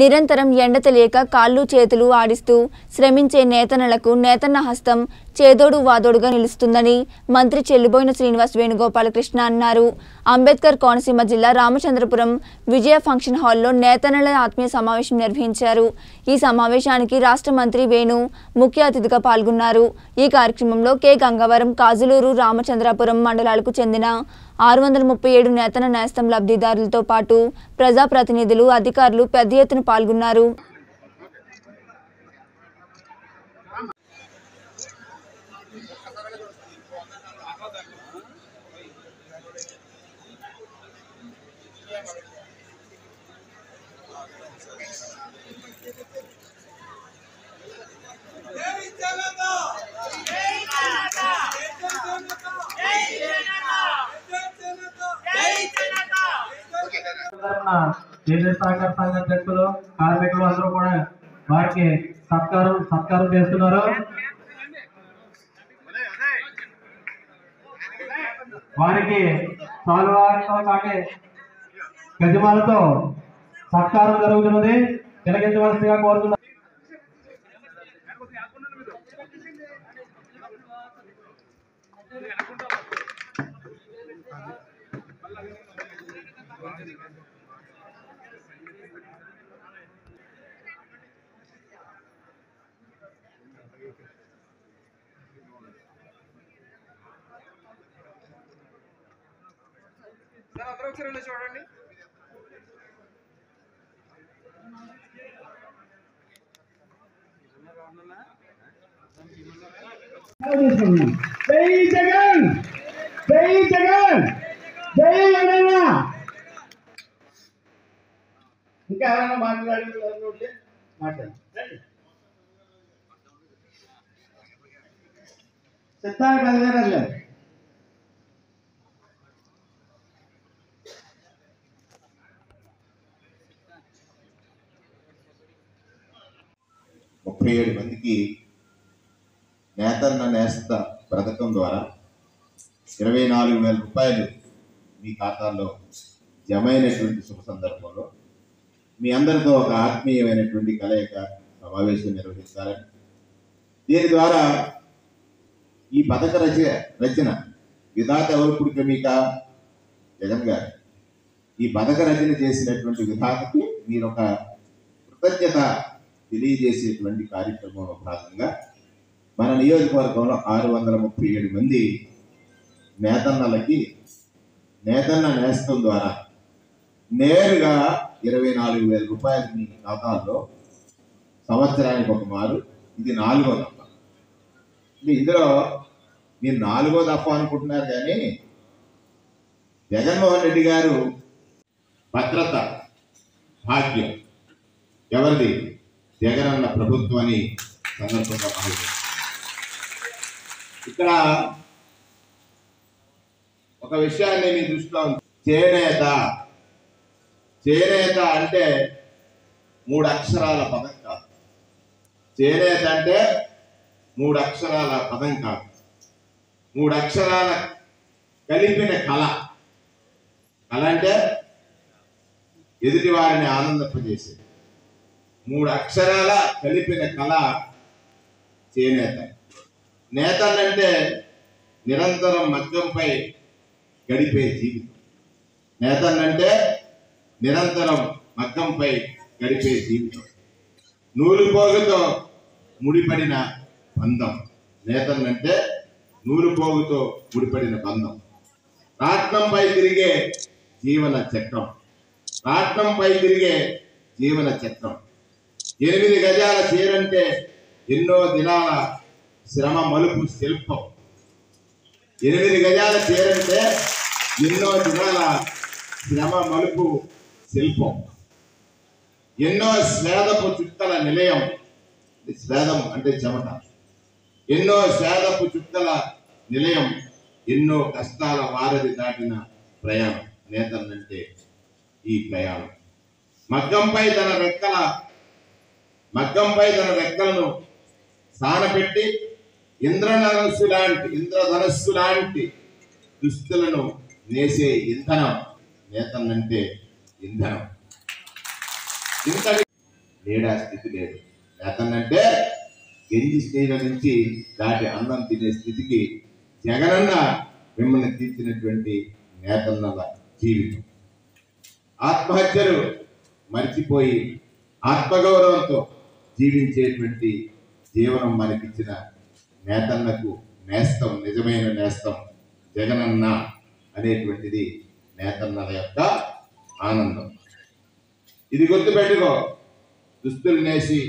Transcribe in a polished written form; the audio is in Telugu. నిరంతరం ఎండ తెలియక కాళ్ళు చేతులు ఆడిస్తూ శ్రమించే నేతన్నలకు నేతన్న హస్తం చేదోడు వాదోడుగా నిలుస్తుందని మంత్రి చెల్లుబోయిన శ్రీనివాస్ వేణుగోపాలకృష్ణ అన్నారు. అంబేద్కర్ కోనసీమ జిల్లా రామచంద్రపురం విజయ ఫంక్షన్ హాల్లో నేతన్నల ఆత్మీయ సమావేశం నిర్వహించారు. ఈ సమావేశానికి రాష్ట్ర మంత్రి వేణు ముఖ్య అతిథిగా పాల్గొన్నారు. ఈ కార్యక్రమంలో కే గంగవరం, కాజులూరు, రామచంద్రపురం మండలాలకు చెందిన 637 నేతన్న నేస్తం లబ్ధిదారులతో పాటు ప్రజాప్రతినిధులు, అధికారులు పెద్ద ఎత్తున పాల్గొన్నారు. सहकार संघ अध्यक्षुलु कार्मिकुलु अंदरू कूडा वारिकि सत्कारं सत्कारं चेस्तुन्नारु. वारिकि साल्वार्तो काटे गजमालतो सत्कारं जरुगुतुंदी. तिलकिंचवलसिगा कोरुतुन्नानु. చూడండి జై జగన్, జై జగన్, జై జగన్. ఇంకా ఎవరైనా మాట్లాడే మాట్లాడండి. సిద్ధార్థ గారు मुफ्ई मंद की नेतन्न नेस्त पथकम द्वारा 24,000 रूपये खाता जम शुभ सदर्भ में मी अंदर तो आत्मीय कलयिक समावेश निर्वहित दीन द्वारा पथक रचन विधातवरपुड़मीका जगन गारी पथक रचन चेसिनटुवंटि विधातकी मीरु ओक कृतज्ञता कार्यक्रम भाग में मन नियोजकवर्ग में 637 मंदी नेतन्नलकी नेतन्न नेस्तं द्वारा नेरुगा 24,000 रूपये खाता संवत्सरानिकि मारु इदि 4వ దఫ. इंदुलो मीरु 4వ దఫ అనుకుంటున్నారు కానీ జగన్మోహన్ రెడ్డి గారు భద్రత భాగ్యం ఎవరిది జగనన్న ప్రభుత్వాన్ని సందర్భంగా ఇక్కడ ఒక విషయాన్ని మీ దృష్టిలో చేనేత అంటే 3 అక్షరాల పదం కాదు. చేనేత అంటే 3 అక్షరాల పదం కాదు, 3 అక్షరాల కలిపిన కళ. కళ అంటే ఎదుటి వారిని ఆనందపరిచేసేది. 3 అక్షరాల కలిపిన కళ చేనేత. నేతలంటే నిరంతరం మధ్యంపై గడిపే జీవితం. నేతలంటే నిరంతరం మధ్యంపై గడిపే జీవితం, నూలుపోగుతో ముడిపడిన బంధం. నేతలంటే నూలుపోగుతో ముడిపడిన బంధం. రాట్నంపై తిరిగే జీవన చక్రం, రాట్నంపై తిరిగే జీవన చక్రం. 8 గజాల చీరంటే ఎన్నో దినాల శ్రమ మలుపు శిల్పం. 8 గజాల చీరంటే ఎన్నో దినాల శ్రమ మలుపు శిల్పం. ఎన్నో స్వేదపు చుట్టల నిలయం. స్వేదం అంటే చెమట. ఎన్నో స్వేదపు చుట్టల నిలయం, ఎన్నో కష్టాల వారధి దాటిన ప్రయాణం. నేతన్నంటే ఈ ప్రయాణం. మగ్గంపై తన రెక్కలను సానపెట్టి ఇంద్రధనస్సు లాంటి దుస్తులను నేసే ఇంధనం. నేతన్నంటే ఇంధనం. లేడు, ఆ స్థితి లేదు. నేతన్నంటే ఎన్ని స్నేహితుల నుంచి దాటి అన్నం తినే స్థితికి జగనన్న మిమ్మల్ని తీర్చినటువంటి నేతన్నల జీవితం. ఆత్మహత్యలు మర్చిపోయి ఆత్మగౌరవంతో జీవించేటువంటి జీవనం మనకిచ్చిన నేతన్నకు నేస్తం, నిజమైన నేస్తం జగనన్న అనేటువంటిది నేతన్నల యొక్క ఆనందం. ఇది గుర్తుపెట్టుకో. దుస్తులు నేసి